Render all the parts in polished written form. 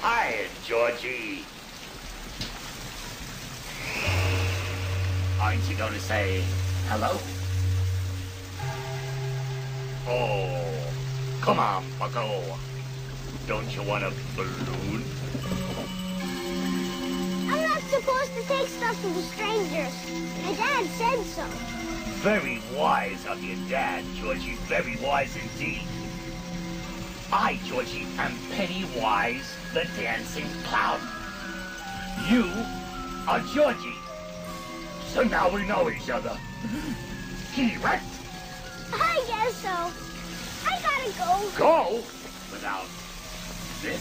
Hi, Georgie. Aren't you going to say hello? Oh, come on, bucko. Don't you want a balloon? I'm not supposed to take stuff to the strangers. My dad said so. Very wise of your dad, Georgie. Very wise indeed. I, Georgie, am Pennywise the Dancing Clown. You are Georgie. So now we know each other. Correct? I guess so. I gotta go. Go? Without this?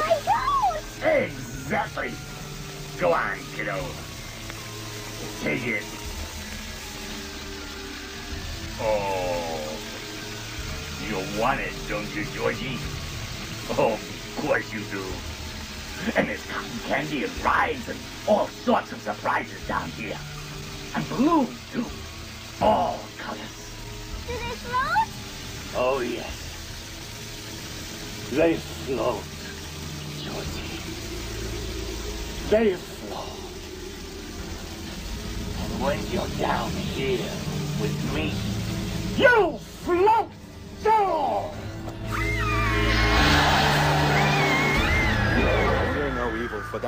My nose! Exactly. Go on, kiddo. Take it. Oh. You want it, don't you, Georgie? Oh, of course you do. And there's cotton candy and rides and all sorts of surprises down here. And balloons, too. All colors. Do they float? Oh, yes. They float, Georgie. They float. And when you're down here with me, you float too! You're no evil for that.